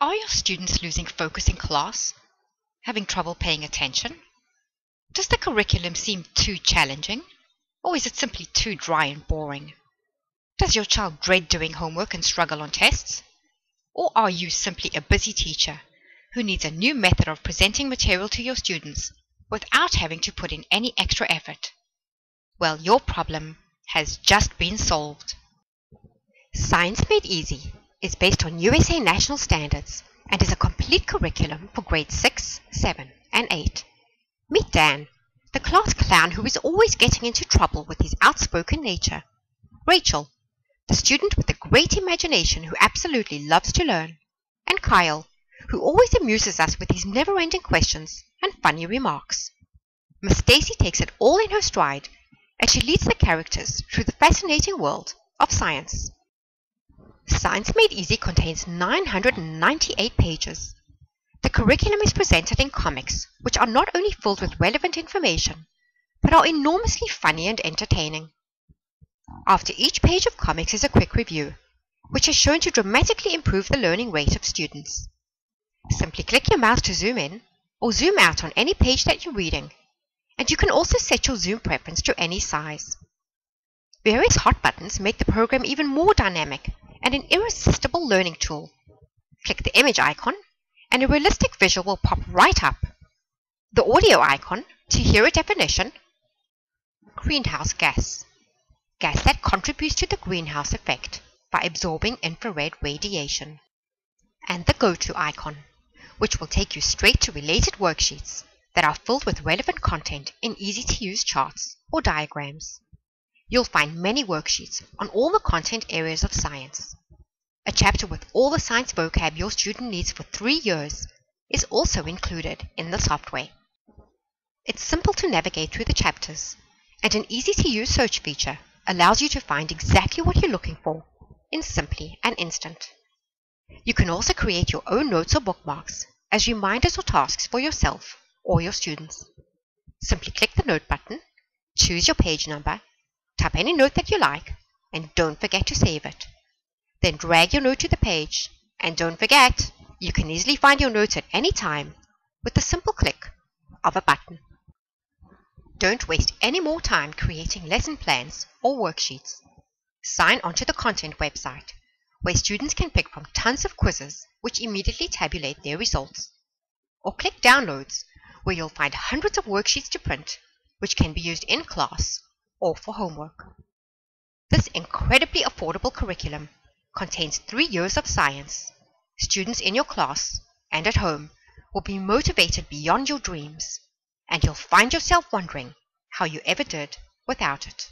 Are your students losing focus in class? Having trouble paying attention? Does the curriculum seem too challenging? Or is it simply too dry and boring? Does your child dread doing homework and struggle on tests? Or are you simply a busy teacher who needs a new method of presenting material to your students without having to put in any extra effort? Well, your problem has just been solved. Science Made Easy is based on USA national standards and is a complete curriculum for grades 6, 7 and 8. Meet Dan, the class clown who is always getting into trouble with his outspoken nature. Rachel, the student with a great imagination who absolutely loves to learn. And Kyle, who always amuses us with his never-ending questions and funny remarks. Miss Stacy takes it all in her stride and she leads the characters through the fascinating world of science. Science Made Easy contains 998 pages. The curriculum is presented in comics, which are not only filled with relevant information, but are enormously funny and entertaining. After each page of comics is a quick review, which is shown to dramatically improve the learning rate of students. Simply click your mouse to zoom in or zoom out on any page that you're reading, and you can also set your zoom preference to any size. Various hot buttons make the program even more dynamic and an irresistible learning tool. Click the image icon and a realistic visual will pop right up. The audio icon to hear a definition, greenhouse gas, gas that contributes to the greenhouse effect by absorbing infrared radiation. And the go-to icon, which will take you straight to related worksheets that are filled with relevant content in easy-to-use charts or diagrams. You'll find many worksheets on all the content areas of science. A chapter with all the science vocab your student needs for 3 years is also included in the software. It's simple to navigate through the chapters, and an easy-to-use search feature allows you to find exactly what you're looking for in simply an instant. You can also create your own notes or bookmarks as reminders or tasks for yourself or your students. Simply click the note button, choose your page number, tap any note that you like, and don't forget to save it. Then drag your note to the page, and don't forget, you can easily find your notes at any time with the simple click of a button. Don't waste any more time creating lesson plans or worksheets. Sign onto the content website, where students can pick from tons of quizzes which immediately tabulate their results. Or click Downloads, where you'll find hundreds of worksheets to print, which can be used in class or for homework. This incredibly affordable curriculum contains 3 years of science. Students in your class and at home will be motivated beyond your dreams, and you'll find yourself wondering how you ever did without it.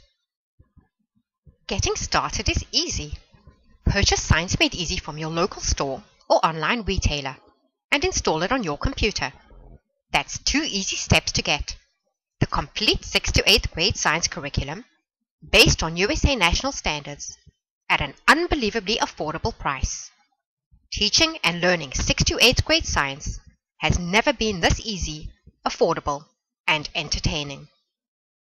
Getting started is easy. Purchase Science Made Easy from your local store or online retailer and install it on your computer. That's 2 easy steps to get. The complete 6th to 8th grade science curriculum based on USA national standards at an unbelievably affordable price. Teaching and learning 6th to 8th grade science has never been this easy, affordable, and entertaining.